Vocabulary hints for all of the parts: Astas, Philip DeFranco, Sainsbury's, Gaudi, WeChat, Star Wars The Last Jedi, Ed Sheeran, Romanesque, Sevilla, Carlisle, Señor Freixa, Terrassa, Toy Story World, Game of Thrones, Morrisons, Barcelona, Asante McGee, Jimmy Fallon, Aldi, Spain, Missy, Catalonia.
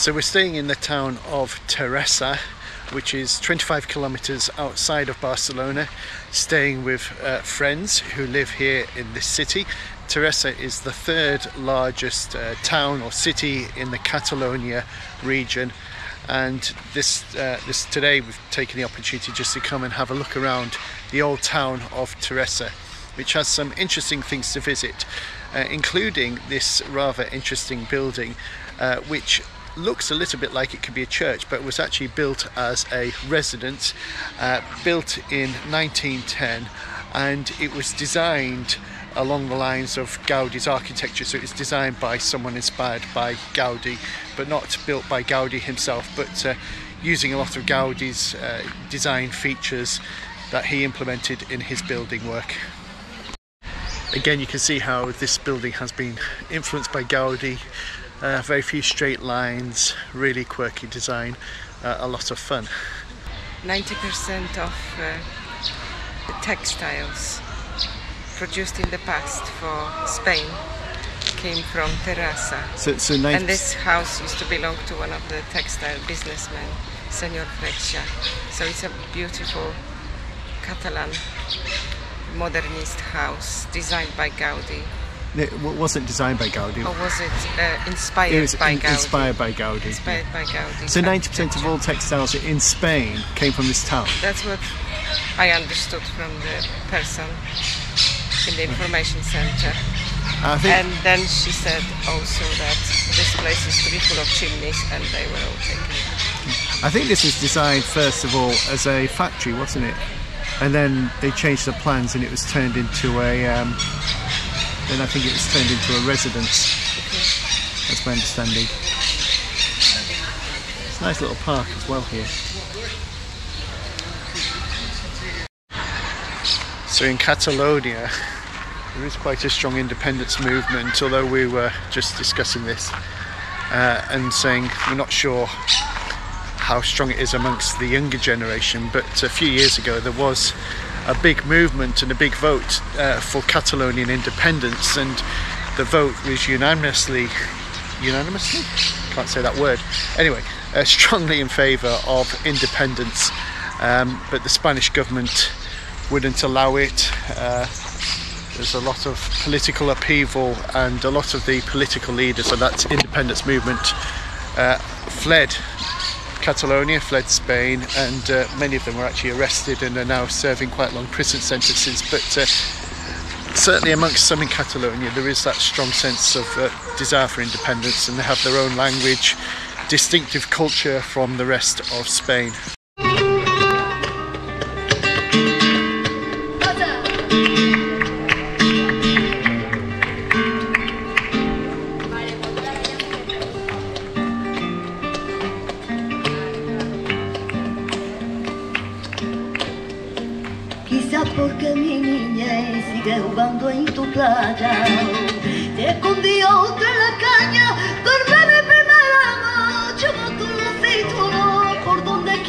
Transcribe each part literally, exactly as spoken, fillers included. So we're staying in the town of Terrassa, which is twenty-five kilometers outside of Barcelona, staying with uh, friends who live here in this city. Terrassa is the third largest uh, town or city in the Catalonia region, and this, uh, this today we've taken the opportunity just to come and have a look around the old town of Terrassa, which has some interesting things to visit, uh, including this rather interesting building uh, which looks a little bit like it could be a church, but was actually built as a residence, uh, built in nineteen ten, and it was designed along the lines of Gaudi's architecture. So it was designed by someone inspired by Gaudi, but not built by Gaudi himself, but uh, using a lot of Gaudi's uh, design features that he implemented in his building work. Again, you can see how this building has been influenced by Gaudi. Uh, very few straight lines, really quirky design, uh, a lot of fun. ninety percent of uh, textiles produced in the past for Spain came from Terrassa. So, so and this house used to belong to one of the textile businessmen, Señor Freixa. So it's a beautiful Catalan modernist house designed by Gaudi. It wasn't designed by Gaudi. Or was it uh, inspired it was by in Gaudi? Inspired by Gaudi. Inspired by Gaudi. So ninety percent of all textiles in Spain came from this town? That's what I understood from the person in the information centre. I think and then she said also that this place is to be full of chimneys and they were all taken. I think this was designed first of all as a factory, wasn't it? And then they changed the plans and it was turned into a... Um, Then I think it was turned into a residence. Okay. That's my understanding. It's a nice little park as well here. So in Catalonia, there is quite a strong independence movement, although we were just discussing this uh, and saying we're not sure how strong it is amongst the younger generation, but a few years ago there was a big movement and a big vote uh, for Catalonian independence, and the vote was unanimously, unanimously? Can't say that word. Anyway, uh, strongly in favour of independence, um, but the Spanish government wouldn't allow it. Uh, there's a lot of political upheaval, and a lot of the political leaders of that independence movement uh, fled Catalonia, fled Spain, and uh, many of them were actually arrested and are now serving quite long prison sentences. But uh, certainly amongst some in Catalonia there is that strong sense of uh, desire for independence, and they have their own language, distinctive culture from the rest of Spain. Porque mi niñez sigue jugando en tu playa. Te escondí otra en la caña, perdí mi primer amor. Llevo tu cinturón por donde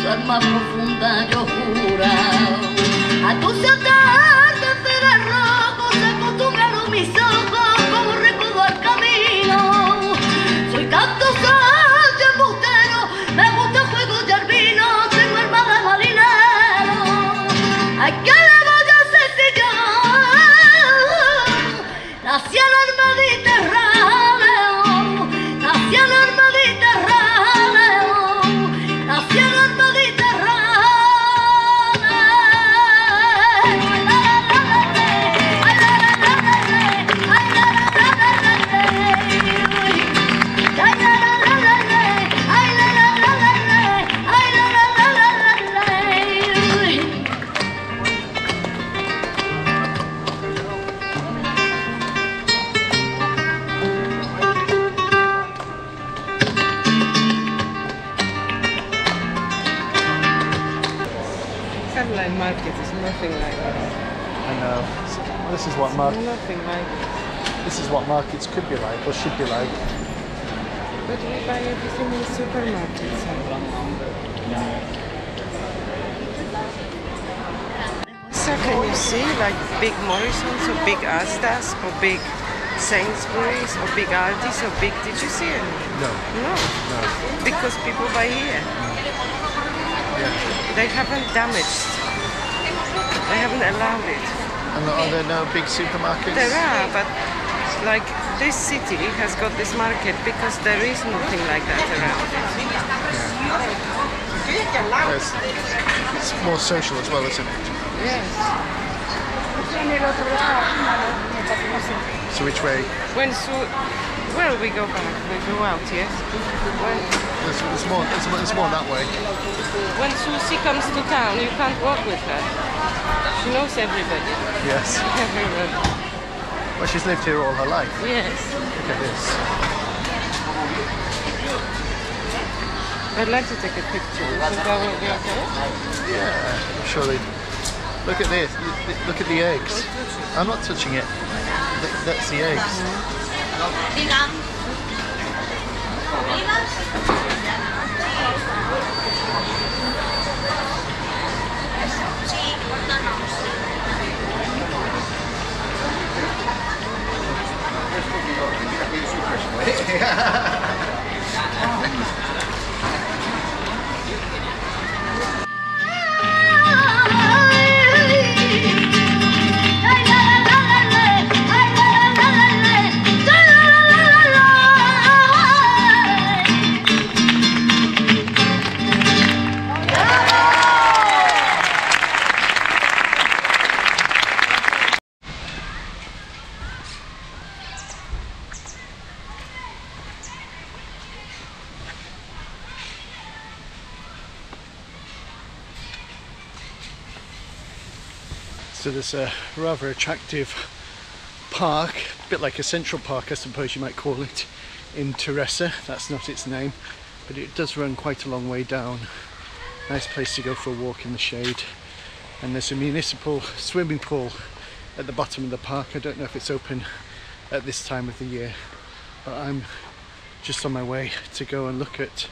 su alma profunda yo jura. A tu saltar de fieras rojos se acostumbraron mis ojos como recodo al camino. Soy tanto sal y embustero, me gusta el juego y el vino, tengo alma de marinero. Hay que le voy a hacer si yo nací en el Carlisle market is nothing like this. I know. Well, this is what markets. Nothing like it. This is what markets could be like or should be like. But we buy everything in the supermarket. So can you see like big Morrisons or big Astas or big Sainsbury's or big Aldi's or big? Did you see any? No. No. No. Because people buy here. They haven't damaged. They haven't allowed it. And are there no big supermarkets? There are, but like this city has got this market because there is nothing like that around it. Yeah. Yes. It's more social as well, isn't it? Yes. So which way? When so well, we go back, we go out, yes. When it's, it's, more, it's, it's more that way. When Susie comes to town, you can't walk with her. She knows everybody. Yes. Everybody. Well, she's lived here all her life. Yes. Look at this. I'd like to take a picture. You think that will be okay? Yeah, I'm sure they do. Look at this. Look at the eggs. I'm not touching it. That's the eggs. So there's a rather attractive park, a bit like a central park I suppose you might call it, in Terrassa. That's not its name, but it does run quite a long way down. Nice place to go for a walk in the shade. And there's a municipal swimming pool at the bottom of the park. I don't know if it's open at this time of the year, but I'm just on my way to go and look at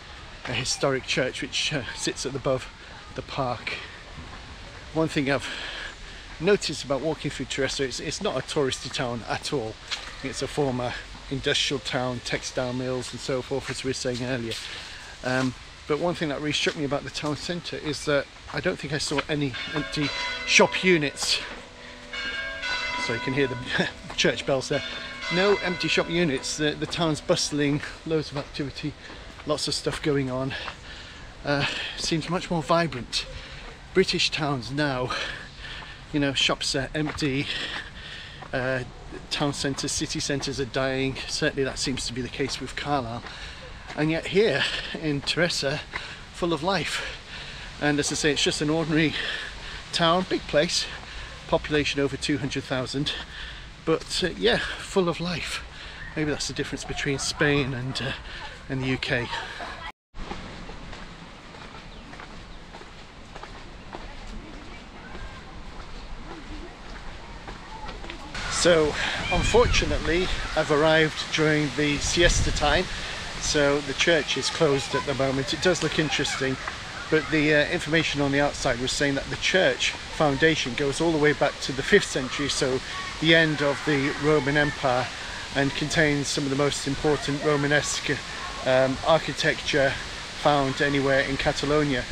a historic church which uh, sits at the above the park. One thing I've notice about walking through Terrassa, it's, it's not a touristy town at all. It's a former industrial town, textile mills and so forth, as we were saying earlier. Um, but one thing that really struck me about the town centre is that I don't think I saw any empty shop units. So you can hear the church bells there. No empty shop units. The, the town's bustling, loads of activity, lots of stuff going on. Uh, seems much more vibrant. British towns now, you know, shops are empty, uh, town centres, city centres are dying. Certainly that seems to be the case with Carlisle. And yet here in Terrassa, full of life. And as I say, it's just an ordinary town, big place, population over two hundred thousand. But uh, yeah, full of life. Maybe that's the difference between Spain and, uh, and the U K. So unfortunately I've arrived during the siesta time, so the church is closed at the moment. It does look interesting, but the uh, information on the outside was saying that the church foundation goes all the way back to the fifth century, so the end of the Roman Empire, and contains some of the most important Romanesque um, architecture found anywhere in Catalonia.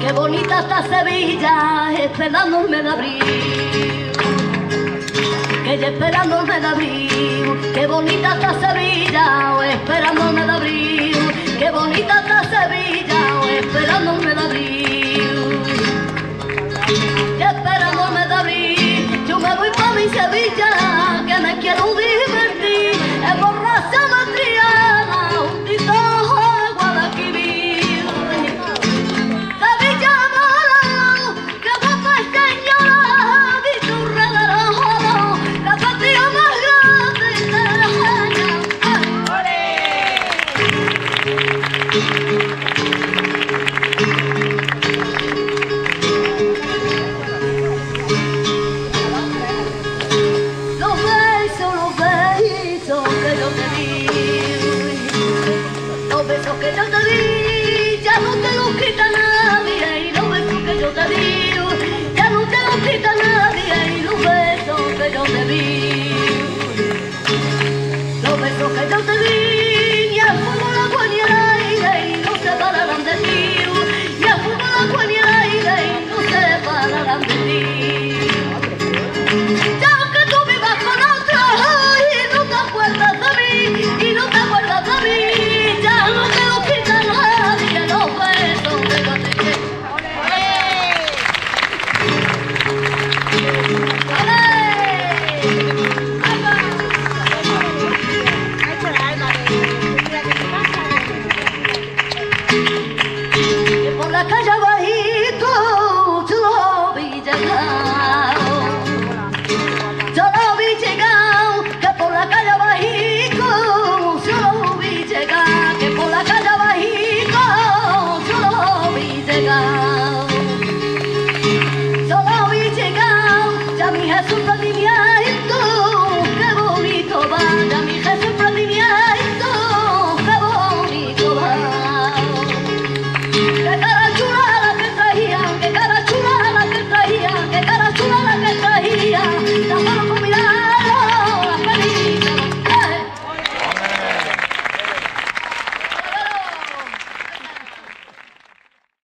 Qué bonita está Sevilla. esperándome en abril, que ya esperándome en abril, qué bonita está Sevilla, oh, esperándome en abril, qué bonita está Sevilla, oh, esperándome en abril, ya esperándome en abril, yo me voy pa' mi Sevilla, que me quiero divertir, es borracha matriana, un tito. ¡Gracias!